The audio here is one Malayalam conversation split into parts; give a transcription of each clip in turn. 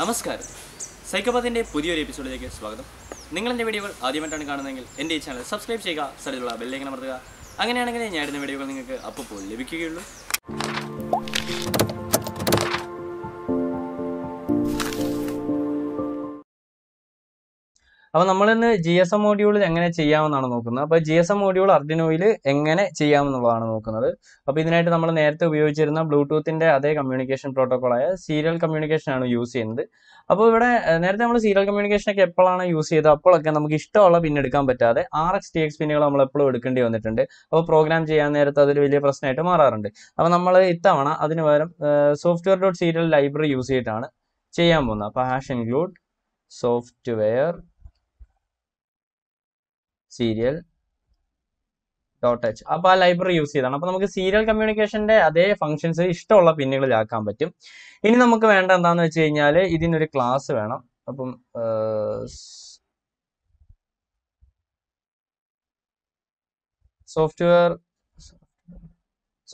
Namaskar. Psychopathinte pudiyore episode ekku swagatham. Ningal ende video aadiyamattanu kaanunengil ende ee channel subscribe cheyga, salulla bell icon amarthuka. Anganeyanengil njan idunna video ningalkku appo lebikkukayullu. നമ്മൾ ഇന്ന് GSM മൊഡ്യൂളിൽ എങ്ങനെ ചെയ്യാമെന്നാണ് നോക്കുന്നത്. അപ്പോൾ GSM മൊഡ്യൂൾ Arduinoയിൽ എങ്ങനെ ചെയ്യാമെന്നുള്ളതാണ് നോക്കുന്നത്. അപ്പോൾ ഇതിനായിട്ട് നമ്മൾ നേരത്തെ ഉപയോഗിച്ചിരുന്ന ബ്ലൂടൂത്തിന്റെ അതേ കമ്മ്യൂണിക്കേഷൻ പ്രോട്ടോക്കോൾ ആയ സീരിയൽ കമ്മ്യൂണിക്കേഷൻ ആണ് യൂസ് ചെയ്യുന്നത്. അപ്പോൾ ഇവിടെ നേരത്തെ നമ്മൾ സീരിയൽ കമ്മ്യൂണിക്കേഷൻ ഒക്കെ എപ്പോഴാണ് യൂസ് ചെയ്തത് അപ്പോഴൊക്കെ നമുക്ക് ഇഷ്ടമുള്ള പിൻ എടുക്കാൻ പറ്റാതെ RXTX പിന്നുകൾ നമ്മൾ എപ്പോഴും എടുക്കേണ്ടി വന്നിട്ടുണ്ട്. അപ്പോൾ പ്രോഗ്രാം ചെയ്യാൻ നേരത്തെ അതൊരു വലിയ പ്രശ്നമായിട്ട് മാറാറുണ്ട്. അപ്പോൾ നമ്മൾ ഇത്തവണ അതിന് പകരം software.serial ലൈബ്രറി യൂസ് ചെയ്തിട്ടാണ് ചെയ്യാൻ പോകുന്നത്. അപ്പോൾ #include software serial dot h അപ്പോൾ ആ ലൈബ്രറി യൂസ് ചെയ്താണ്. അപ്പോൾ നമുക്ക് സീരിയൽ കമ്മ്യൂണിക്കേഷന്റെ അതേ ഫംഗ്ഷൻസ് ഇഷ്ടമുള്ള പിന്നുകളിലാക്കാൻ പറ്റും. ഇനി നമുക്ക് വേണ്ട എന്താണെന്ന് വെച്ച് കഴിഞ്ഞാൽ ഇതിനൊരു ക്ലാസ് വേണം. അപ്പം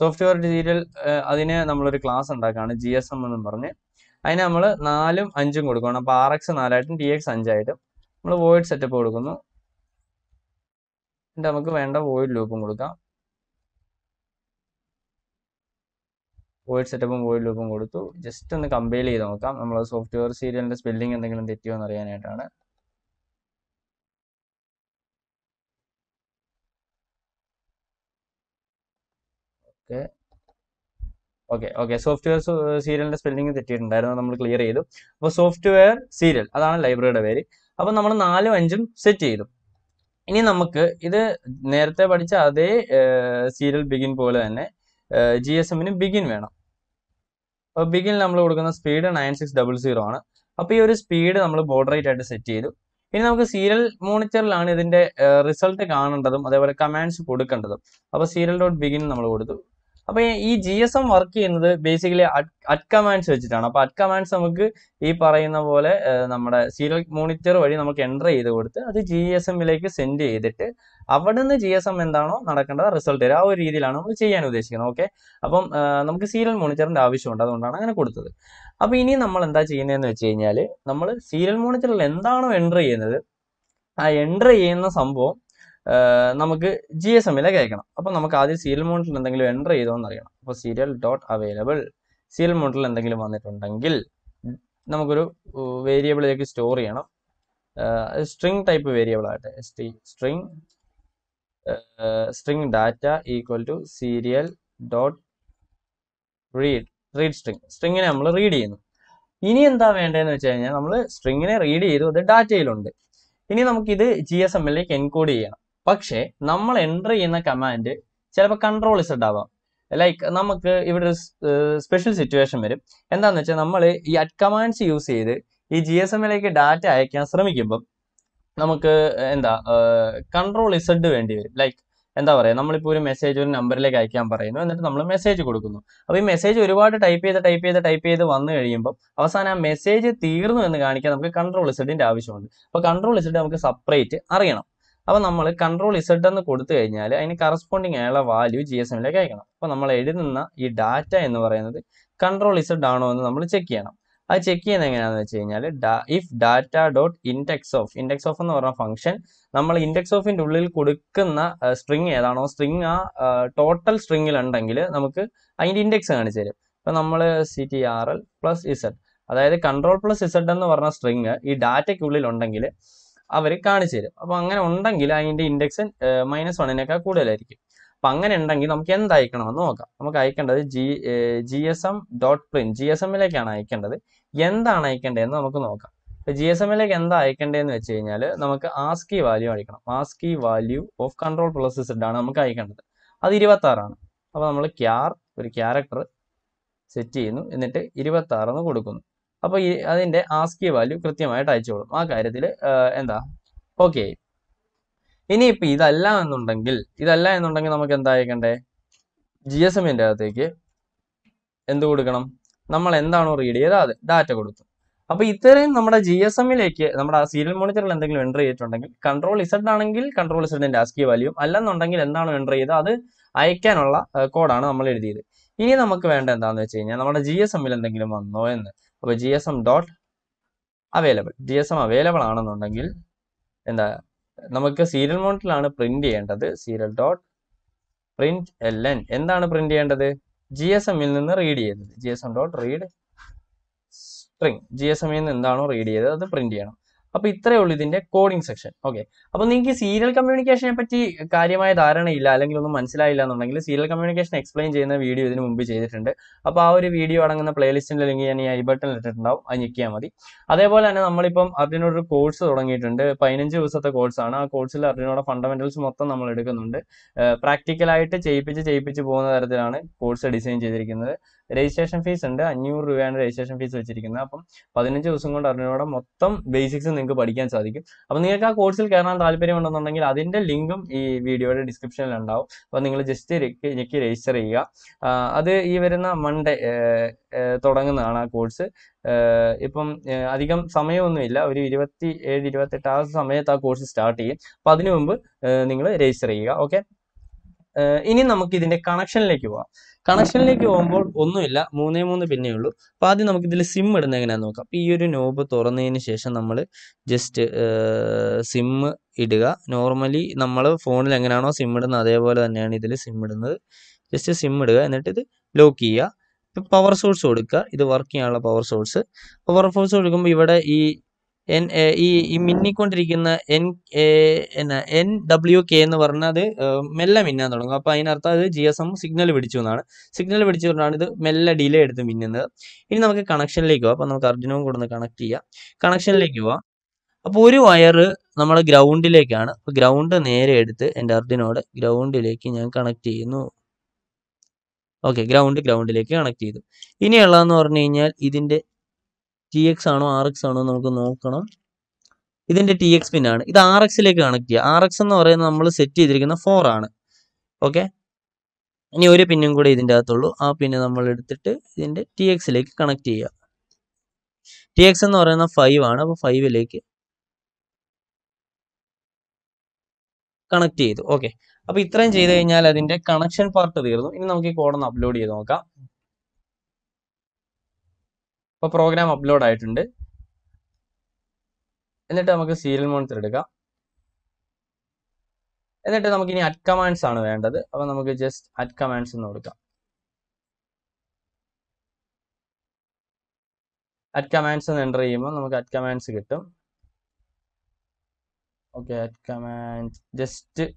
സോഫ്റ്റ്വെയർ സീരിയൽ അതിന് നമ്മളൊരു ക്ലാസ് ഉണ്ടാക്കുകയാണ് GSM എന്നും പറഞ്ഞ്. അതിന് നമ്മൾ 4ഉം 5ഉം കൊടുക്കണം. അപ്പോൾ RX 4ആയിട്ടും TX 5ആയിട്ടും നമ്മൾ വോയിഡ് സെറ്റപ്പ് കൊടുക്കുന്നു. നമുക്ക് വേണ്ട വോയിഡ് ലൂപ്പും കൊടുക്കാം. വോയിഡ് സെറ്റപ്പും വോയിഡ് ലൂപ്പും കൊടുത്തു. ജസ്റ്റ് ഒന്ന് കമ്പൈൽ ചെയ്ത് നോക്കാം. നമ്മൾ സോഫ്റ്റ്വെയർ സീരിയലിന്റെ സ്പെല്ലിംഗ് എന്തെങ്കിലും തെറ്റിയോ എന്ന് അറിയാനായിട്ടാണ്. ഓക്കെ ഓക്കെ ഓക്കെ സോഫ്റ്റ്വെയർ സീരിയലിന്റെ സ്പെല്ലിംഗ് തെറ്റിയിട്ടുണ്ടായിരുന്നു. നമ്മൾ ക്ലിയർ ചെയ്തു. അപ്പോൾ സോഫ്റ്റ്വെയർ സീരിയൽ അതാണ് ലൈബ്രറിയുടെ പേര്. അപ്പോൾ നമ്മൾ 4ഉം 5ഉം സെറ്റ് ചെയ്തു. ഇനി നമുക്ക് ഇത് നേരത്തെ പഠിച്ച അതേ സീരിയൽ ബിഗിൻ പോലെ തന്നെ GSM-ന് ബിഗിൻ വേണം. അപ്പോൾ ബിഗിൻ നമ്മൾ കൊടുക്കുന്ന സ്പീഡ് 9600 ആണ്. അപ്പോൾ ഈ ഒരു സ്പീഡ് നമ്മൾ ബോർഡ് റേറ്റ് ആയിട്ട് സെറ്റ് ചെയ്തു. ഇനി നമുക്ക് സീരിയൽ മോണിറ്ററിലാണ് ഇതിന്റെ റിസൾട്ട് കാണേണ്ടതും അതേപോലെ കമാൻഡ്സ് കൊടുക്കേണ്ടതും. അപ്പോൾ serial.begin നമ്മൾ കൊടുത്തു. അപ്പോൾ ഈ GSM വർക്ക് ചെയ്യുന്നത് ബേസിക്കലി AT കമാൻഡ്സ് വെച്ചിട്ടാണ്. അപ്പോൾ AT കമാൻഡ്സ് നമുക്ക് ഈ പറയുന്ന പോലെ നമ്മുടെ സീരിയൽ മോണിറ്റർ വഴി നമുക്ക് എൻ്റർ ചെയ്ത് കൊടുത്ത് അത് GSM-ലേക്ക് സെൻഡ് ചെയ്തിട്ട് അവിടെ നിന്ന് GSM എന്താണോ നടക്കേണ്ടത് റിസൾട്ട് വരും. ആ ഒരു രീതിയിലാണ് നമ്മൾ ചെയ്യാൻ ഉദ്ദേശിക്കുന്നത്. ഓക്കെ, അപ്പം നമുക്ക് സീരിയൽ മോണിറ്ററിൻ്റെ ആവശ്യമുണ്ട്, അതുകൊണ്ടാണ് അങ്ങനെ കൊടുത്തത്. അപ്പോൾ ഇനി നമ്മൾ എന്താ ചെയ്യുന്നതെന്ന് വെച്ച് കഴിഞ്ഞാൽ നമ്മൾ സീരിയൽ മോണിറ്ററിൽ എന്താണോ എൻ്റർ ചെയ്യുന്നത് ആ എൻ്റർ ചെയ്യുന്ന സംഭവം നമുക്ക് GSM-ലേക്ക് അയക്കണം. അപ്പോൾ നമുക്ക് ആദ്യം സീരിയൽ മോണിറ്ററിൽ എന്തെങ്കിലും എൻ്റർ ചെയ്തോ എന്നറിയണം. അപ്പോൾ സീരിയൽ ഡോട്ട് അവൈലബിൾ സീരിയൽ മോണിറ്ററിൽ എന്തെങ്കിലും വന്നിട്ടുണ്ടെങ്കിൽ നമുക്കൊരു വേരിയബിളിലേക്ക് സ്റ്റോർ ചെയ്യണം. സ്ട്രിംഗ് ടൈപ്പ് വേരിയബിൾ ആകട്ടെ. String data equal to serial dot read സ്ട്രിങ്ങിനെ നമ്മൾ റീഡ് ചെയ്യുന്നു. ഇനി എന്താ വേണ്ടതെന്ന് വെച്ച് കഴിഞ്ഞാൽ നമ്മൾ സ്ട്രിങ്ങിനെ റീഡ് ചെയ്തു, അത് ഡാറ്റയിലുണ്ട്. ഇനി നമുക്കിത് GSM-ലേക്ക് എൻകോഡ് ചെയ്യണം. പക്ഷേ നമ്മൾ എൻ്റർ ചെയ്യുന്ന കമാൻഡ് ചിലപ്പോൾ CTRL Z ആവാം. ലൈക്ക് നമുക്ക് ഇവിടെ ഒരു സ്പെഷ്യൽ സിറ്റുവേഷൻ വരും. എന്താണെന്ന് വെച്ചാൽ നമ്മൾ ഈ AT കമാൻഡ്സ് യൂസ് ചെയ്ത് ഈ GSM-ലേക്ക് ഡാറ്റ അയക്കാൻ ശ്രമിക്കുമ്പം നമുക്ക് CTRL Z വേണ്ടി വരും. ലൈക്ക് എന്താ പറയുക, നമ്മളിപ്പോൾ ഒരു മെസ്സേജ് ഒരു നമ്പറിലേക്ക് അയക്കാൻ പറയുന്നു, എന്നിട്ട് നമ്മൾ മെസ്സേജ് കൊടുക്കുന്നു. അപ്പോൾ ഈ മെസ്സേജ് ഒരുപാട് ടൈപ്പ് ചെയ്ത് വന്നു കഴിയുമ്പോൾ അവസാനം ആ മെസ്സേജ് തീർന്നു എന്ന് കാണിക്കാൻ നമുക്ക് CTRL Z ആവശ്യമുണ്ട്. അപ്പോൾ CTRL Z നമുക്ക് സെപ്പറേറ്റ് അറിയണം. അപ്പോൾ നമ്മൾ CTRL Z എന്ന് കൊടുത്തു കഴിഞ്ഞാൽ അതിന് കറസ്പോണ്ടിങ് ആയുള്ള വാല്യൂ GSM-ലേക്ക് അയക്കണം. അപ്പോൾ നമ്മൾ എഴുതുന്ന ഈ ഡാറ്റ എന്ന് പറയുന്നത് CTRL Z ആണോ എന്ന് നമ്മൾ ചെക്ക് ചെയ്യണം. അത് ചെക്ക് ചെയ്യുന്നത് എങ്ങനെയാണെന്ന് വെച്ച് കഴിഞ്ഞാൽ if data dot index of എന്ന് പറഞ്ഞ ഫംഗ്ഷൻ നമ്മൾ ഇൻഡെക്സ് ഓഫിൻ്റെ ഉള്ളിൽ കൊടുക്കുന്ന സ്ട്രിങ് ഏതാണോ സ്ട്രിങ് ആ ടോട്ടൽ സ്ട്രിങ്ങിലുണ്ടെങ്കിൽ നമുക്ക് അതിൻ്റെ ഇൻഡെക്സ് കാണിച്ചു തരും. ഇപ്പം നമ്മൾ CTRL+Z അതായത് CTRL+Z എന്ന് പറഞ്ഞ സ്ട്രിങ് ഈ ഡാറ്റയ്ക്കുള്ളിലുണ്ടെങ്കിൽ അവർ കാണിച്ചു തരും. അപ്പോൾ അങ്ങനെ ഉണ്ടെങ്കിൽ അതിൻ്റെ ഇൻഡെക്സ് -1 കൂടുതലായിരിക്കും. അപ്പം അങ്ങനെ ഉണ്ടെങ്കിൽ നമുക്ക് എന്തയക്കണമെന്ന് നോക്കാം. നമുക്ക് അയക്കേണ്ടത് GSM.print GSM-ലേക്കാണ് അയക്കേണ്ടത്. എന്താണ് അയക്കേണ്ടതെന്ന് നമുക്ക് നോക്കാം. ഇപ്പോൾ GSM-ലേക്ക് എന്താ അയക്കേണ്ടതെന്ന് വെച്ച് കഴിഞ്ഞാൽ നമുക്ക് ASCII വാല്യൂ അയക്കണം. ASCII വാല്യൂ ഓഫ് CTRL+Z ആണ് നമുക്ക് അയക്കേണ്ടത്. അത് 26 ആണ്. അപ്പോൾ നമ്മൾ ഒരു ക്യാരക്ടർ സെറ്റ് ചെയ്യുന്നു, എന്നിട്ട് 26 എന്ന് കൊടുക്കുന്നു. അപ്പോൾ ഈ അതിൻ്റെ ASCII വാല്യൂ കൃത്യമായിട്ട് അയച്ചോളും. ആ കാര്യത്തിൽ ഓക്കെ. ഇനിയിപ്പോൾ ഇതല്ല എന്നുണ്ടെങ്കിൽ നമുക്ക് എന്താ അയക്കണ്ടേ? GSM-ൻ്റെ അകത്തേക്ക് എന്ത് കൊടുക്കണം? നമ്മൾ എന്താണോ റീഡ് ചെയ്ത് അത് ഡാറ്റ കൊടുത്തു. അപ്പോൾ ഇത്രയും നമ്മുടെ GSM-ലേക്ക് നമ്മുടെ സീരിയൽ മോണിറ്ററിൽ എന്തെങ്കിലും എൻ്റർ ചെയ്തിട്ടുണ്ടെങ്കിൽ CTRL Z ആണെങ്കിൽ CTRL Z-ൻ്റെ ASCII വാല്യൂ അല്ലെന്നുണ്ടെങ്കിൽ എന്താണോ എൻ്റർ ചെയ്ത് അത് അയക്കാനുള്ള കോഡാണ് നമ്മൾ എഴുതിയത്. ഇനി നമുക്ക് വേണ്ട എന്താണെന്ന് വെച്ച് കഴിഞ്ഞാൽ നമ്മുടെ GSM-ൽ എന്തെങ്കിലും വന്നോ എന്ന്. അപ്പോൾ GSM available. GSM available on the Namaka serial model on a printy under the serial dot print ln. End on a printy under the GSM in the read GSM dot read string. GSM in the read the printy. Up it within the coding section. Okay. Upon the serial communication, petty Kariama, Dara, Mansila, serial communication explained in the video in Mumbai. Up our video on the playlist in the Lingiani button letter now, and you came at the other one and Amalipum Ardinor codes or on it under Pine and Juice of the codes on our codes are not fundamentals Motanamalicunde. Practical items, APG Bona, codes design registration fees and a new review and registration fees which you can up basics and Sadiki. Upon the course, Karan Alperium on the Adinda Lingum video description and now one English register. Other Everina Monday Todanganana course. Ipum Adicum Samayonilla, Sameta course start here. Padinumber Ningla register. Okay. In the connection like you are. Connection like you on board Unuilla, Mune on the Pinulu, Padinamakil Sim Naganoka, Puri Nobu Torana initiation number just Sim Idiga. Normally, number phone Langano, Simmerana, they were an anidil Simmerana, just a Simmerga and it is Lokia. Power source Odica, the working ala power source. Power force Odicum Ivada E. N E mini contrigina NWK in the Varna de Melamina Pinartha GSM signal vidicuna. Signal vidicuna the Mella delayed the minina. In the connection leg up on the cardino go on the connectia. Connection leg you are a puri wire number ground delay can ground and air edit and ardinode ground delay and connectino. Okay, ground delay connect either. In Alan or Nina within the TX and RX and no. This is the TX pin. This is the RX. RX is set 4. Okay? This is the pin. This is the TX connect. TX is 5. 5 connect. Okay. Now, this is the connection part. This is the code upload. Program upload item day and the Tamaka serial monitor and the Tamakini at commands on the end of the Avanamaka just at commands in Nordica at commands and enter email at commands get them. Okay, at command just I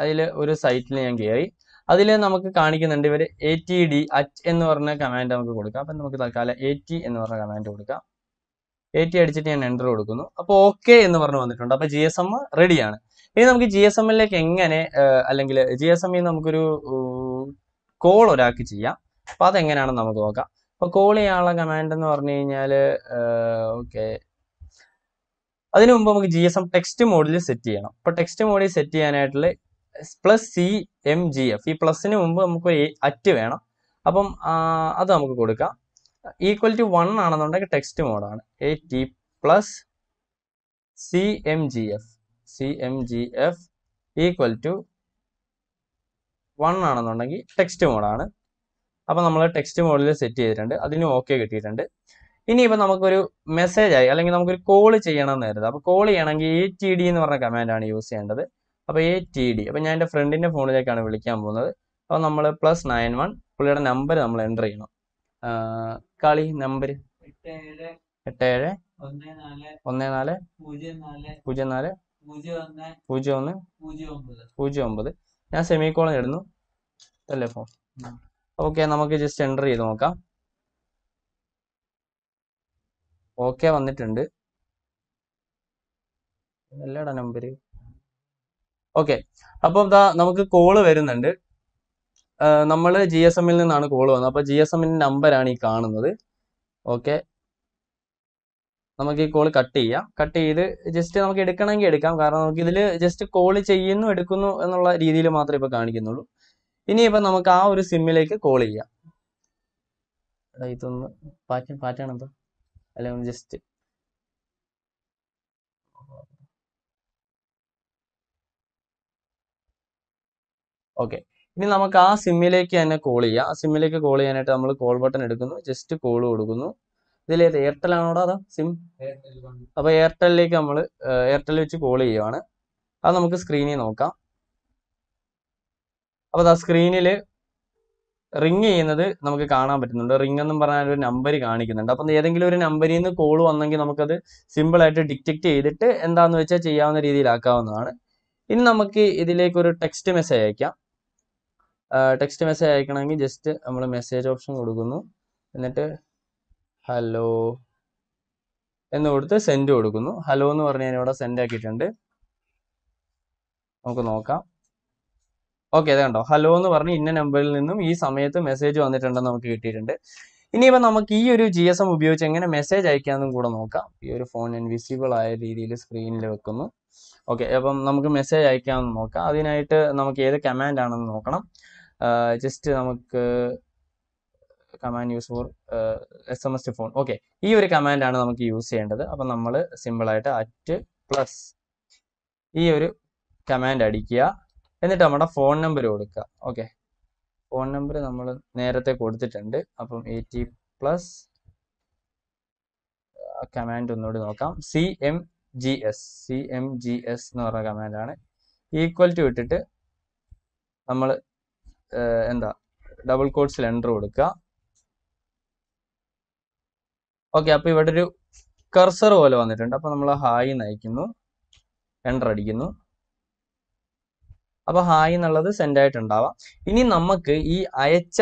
love a site link here. Adile Namaka Karnikan and ATD at N or command of Guruka and Mukakala AT and or command of Guruka AT edit and enter Udukuno. Okay in the Varno on the front of a GSM ready. In the GSM like Engane Alangla GSM in the Mukuru Coal or Akichia Pathangan and Namagoka. A coal ala command and or Ninale. Okay. Adinum GSM text mode is set here. But text mode is set here and at plus CMGF. E plus in Mumba active anna. Upon Adamuka equal to 1 another text mode on AT plus CMGF. CMGF equal to 1 another text mode on upon text mode set here and Adinu okay get it and in even Namakuru message I along call a channel. Call an ATD in command and use the end of it. ATD. When I had a friend in a phone, I can't really come on the number plus 91, pull a number and drain. Kali number Etare Onenale Pujanale Pujombe. Now semicolon telephone. Okay, Namaki just entry is okay. Okay, on the tender. Let a number. Okay, above the Namaka Cola variant, number GSM in the Cola, GSM in number and economy. Okay, Namaki Cola Katia, Kati, just a Nakakan and Gedakam, just a Cola Chayin, Edukuno, and La Ridila Matra Paganikinulu. In even Namaka or simulate a Cola. I don't know, I'll just. Okay. Now we will call simulate and call. Simulate and call button. Just call. ഇതിൽ എയർടെലാണോ അതോ സിം? അപ്പോൾ എയർടെലിലേക്ക് നമ്മൾ എയർടെൽ വെച്ച് കോൾ ചെയ്യുവാണ്. അത് നമുക്ക് സ്ക്രീനിൽ നോക്കാം. അപ്പോൾ അത് സ്ക്രീനിൽ റിങ് ചെയ്യുന്നത് നമുക്ക് കാണാൻ പറ്റുന്നുണ്ട്. റിങ് എന്നും പറഞ്ഞാൽ ഒരു നമ്പർ കാണിക്കുന്നുണ്ട്. അപ്പം ഏതെങ്കിലും ഒരു നമ്പരിൽ നിന്ന് കോൾ വന്നെങ്കിൽ നമുക്കത് സിമ്പിളായിട്ട് ഡിറ്റക്റ്റ് ചെയ്തിട്ട് എന്താണെന്ന് വെച്ചാൽ ചെയ്യാവുന്ന രീതിയിലാക്കാവുന്നതാണ്. ഇനി നമുക്ക് ഇതിലേക്ക് ഒരു ടെക്സ്റ്റ് മെസ്സേജ് അയക്കാം. ടെക്സ്റ്റ് മെസ്സേജ് അയക്കണമെങ്കിൽ ജസ്റ്റ് നമ്മൾ മെസ്സേജ് ഓപ്ഷൻ കൊടുക്കുന്നു, എന്നിട്ട് ഹലോ എന്ന് കൊടുത്ത് സെൻഡ് കൊടുക്കുന്നു. ഹലോ എന്ന് പറഞ്ഞ് ഞാനിവിടെ സെൻഡ് ആക്കിയിട്ടുണ്ട്, നമുക്ക് നോക്കാം. ഓക്കെ, അത് കണ്ടോ, ഹലോ എന്ന് പറഞ്ഞ് ഇന്ന നമ്പറിൽ നിന്നും ഈ സമയത്ത് മെസ്സേജ് വന്നിട്ടുണ്ടെന്ന് നമുക്ക് കിട്ടിയിട്ടുണ്ട്. ഇനിയിപ്പോൾ നമുക്ക് ഈ ഒരു GSM ഉപയോഗിച്ച് എങ്ങനെ മെസ്സേജ് അയക്കാമെന്നും കൂടെ നോക്കാം. ഈ ഒരു ഫോൺ ഇൻവിസിബിൾ ആയ രീതിയിൽ സ്ക്രീനിൽ വെക്കുന്നു. ഓക്കെ, അപ്പം നമുക്ക് മെസ്സേജ് അയക്കാമെന്ന് നോക്കാം. അതിനായിട്ട് നമുക്ക് ഏത് കമാൻഡ് ആണെന്ന് നോക്കണം. ജസ്റ്റ് നമുക്ക് command use for SMS to phone. Okay, ഈ ഒരു കമാൻഡാണ് നമുക്ക് യൂസ് ചെയ്യേണ്ടത്. അപ്പം നമ്മൾ സിമ്പിളായിട്ട് @ ഈ ഒരു കമാൻഡ് അടിക്കുക, എന്നിട്ട് നമ്മുടെ ഫോൺ നമ്പർ കൊടുക്കുക. ഓക്കെ, ഫോൺ നമ്പർ നമ്മൾ നേരത്തെ കൊടുത്തിട്ടുണ്ട്. അപ്പം AT+ കമാൻഡ് ഒന്നുകൂടി നോക്കാം. CMGS എന്ന് പറഞ്ഞ കമാൻഡാണ്. ഈക്വൽ ടു ഇട്ടിട്ട് നമ്മൾ ഡബിൾ കോട്ട്സിൽ എൻ്റർ കൊടുക്കുക. ഓക്കെ, അപ്പോൾ ഇവിടെ ഒരു കർസർ പോലെ വന്നിട്ടുണ്ട്. അപ്പോൾ നമ്മൾ ഹായ് നയിക്കുന്നു, എൻ്റർ അടിക്കുന്നു. അപ്പോൾ ഹായ് എന്നുള്ളത് സെൻഡ് ആയിട്ടുണ്ടാവാം. ഇനി നമുക്ക് ഈ അയച്ച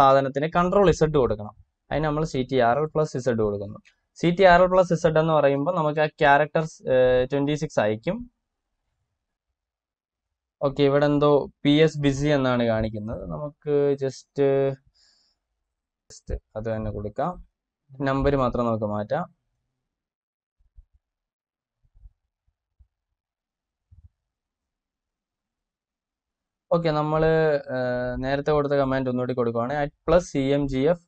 സാധനത്തിന് Ctrl Z കൊടുക്കണം. അതിന് നമ്മൾ CTRL+Z കൊടുക്കുന്നു. CTRL+Z എന്ന് പറയുമ്പോൾ നമുക്ക് ആ ക്യാരക്ടർ 26 അയക്കും. ഓക്കെ, ഇവിടെ എന്തോ PS ബിസി എന്നാണ് കാണിക്കുന്നത്. നമുക്ക് ജസ്റ്റ് അത് തന്നെ കൊടുക്കാം. നമ്പർ മാത്രം നമുക്ക് മാറ്റാം. ഓക്കെ, നമ്മൾ നേരത്തെ കൊടുത്ത കമാൻഡ് ഒന്നുകൂടി കൊടുക്കുവാണ്. @CMGF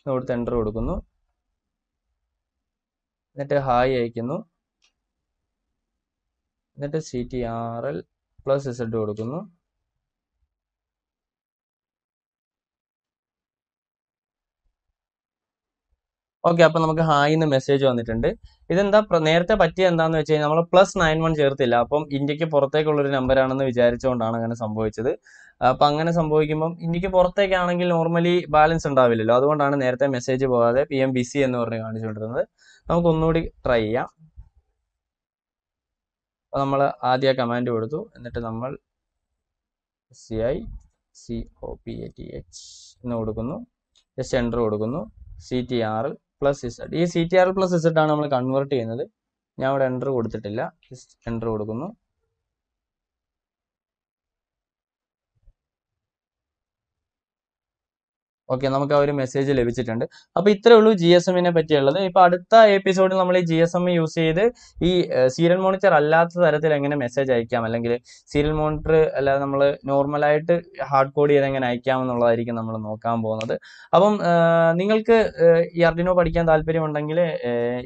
എന്ന് കൊടുത്ത് എൻ്റർ കൊടുക്കുന്നു, എന്നിട്ട് ഹായ് അയക്കുന്നു, എന്നിട്ട് CTRL+Z കൊടുക്കുന്നു. ഓക്കെ, അപ്പം നമുക്ക് ഹായ് എന്ന് മെസ്സേജ് വന്നിട്ടുണ്ട്. ഇതെന്താ നേരത്തെ പറ്റിയത് എന്താണെന്ന് വെച്ച് കഴിഞ്ഞാൽ നമ്മൾ +91 ചേർത്തില്ല. അപ്പം ഇന്ത്യക്ക് പുറത്തേക്കുള്ളൊരു നമ്പറാണെന്ന് വിചാരിച്ചുകൊണ്ടാണ് അങ്ങനെ സംഭവിച്ചത്. അപ്പം അങ്ങനെ സംഭവിക്കുമ്പം ഇന്ത്യക്ക് പുറത്തേക്കാണെങ്കിൽ നോർമലി ബാലൻസ് ഉണ്ടാവില്ലല്ലോ. അതുകൊണ്ടാണ് നേരത്തെ മെസ്സേജ് പോകാതെ PM ബിസി എന്ന് പറഞ്ഞ് കാണിച്ചുകൊണ്ടിരുന്നത്. നമുക്ക് ഒന്നുകൂടി ട്രൈ ചെയ്യാം. അപ്പം നമ്മൾ ആദ്യ കമാൻഡ് കൊടുത്തു, എന്നിട്ട് നമ്മൾ CICOPATH എന്ന് കൊടുക്കുന്നു, ജസ്റ്റ് എൻ്റർ കൊടുക്കുന്നു. CTRL+Z. ഈ CTRL+Z ആണ് നമ്മൾ കൺവേർട്ട് ചെയ്യുന്നത്. ഞാൻ ഇവിടെ എൻ്റർ കൊടുത്തിട്ടില്ല, ജസ്റ്റ് എൻ്റർ കൊടുക്കുന്നു. ഓക്കെ, നമുക്ക് ആ ഒരു മെസ്സേജ് ലഭിച്ചിട്ടുണ്ട്. അപ്പോൾ ഇത്രയേ ഉള്ളൂ GSMനെ പറ്റിയുള്ളത്. ഇപ്പോൾ അടുത്ത എപ്പിസോഡിൽ നമ്മൾ ഈ GSM യൂസ് ചെയ്ത് ഈ സീരിയൽ മോണിറ്റർ അല്ലാത്ത തരത്തിൽ എങ്ങനെ മെസ്സേജ് അയക്കാം, അല്ലെങ്കിൽ സീരിയൽ മോണിറ്റർ അല്ലാതെ നമ്മൾ നോർമലായിട്ട് ഹാർഡ് കോഡ് ചെയ്ത് എങ്ങനെ അയക്കാം എന്നുള്ളതായിരിക്കും നമ്മൾ നോക്കാൻ പോകുന്നത്. അപ്പം നിങ്ങൾക്ക് ഈ ആർഡിനോ പഠിക്കാൻ താല്പര്യമുണ്ടെങ്കിൽ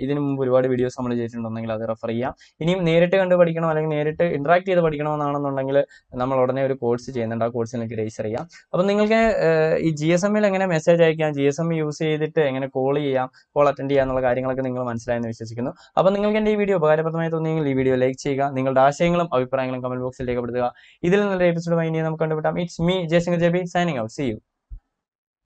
ഇതിനു മുമ്പ് ഒരുപാട് വീഡിയോസ് നമ്മൾ ചെയ്തിട്ടുണ്ടെങ്കിൽ അത് റെഫർ ചെയ്യാം. ഇനിയും നേരിട്ട് കണ്ട് പഠിക്കണം അല്ലെങ്കിൽ നേരിട്ട് ഇൻട്രാക്ട് ചെയ്ത് പഠിക്കണമെന്നാണെന്നുണ്ടെങ്കിൽ നമ്മൾ ഉടനെ ഒരു കോഴ്സ് ചെയ്യുന്നുണ്ട്, ആ കോഴ്സിലേക്ക് രജിസ്റ്റർ ചെയ്യാം. അപ്പം നിങ്ങൾക്ക് ഈ GSMൽ എങ്ങനെ മെസ്സേജ് അയക്കാം, GSM യൂസ് ചെയ്തിട്ട് എങ്ങനെ കോൾ ചെയ്യാം, കോൾ അറ്റൻഡ് ചെയ്യാം എന്നുള്ള കാര്യങ്ങളൊക്കെ നിങ്ങൾ മനസ്സിലായെന്ന് വിശ്വസിക്കുന്നു. അപ്പോൾ നിങ്ങൾക്ക് എൻ്റെ ഈ വീഡിയോ ഉപകാരപ്രദമായി തോന്നിയെങ്കിൽ ഈ വീഡിയോ ലൈക്ക് ചെയ്യുക. നിങ്ങളുടെ ആശയങ്ങളും അഭിപ്രായങ്ങളും കമന്റ് ബോക്സിൽ രേഖപ്പെടുത്തുക. ഇതിൽ നല്ലൊരു എപ്പിസോഡുമായി ഇനി നമുക്ക് കണ്ടുപിട്ടാം. It's me Jayashankar JB signing out. See U.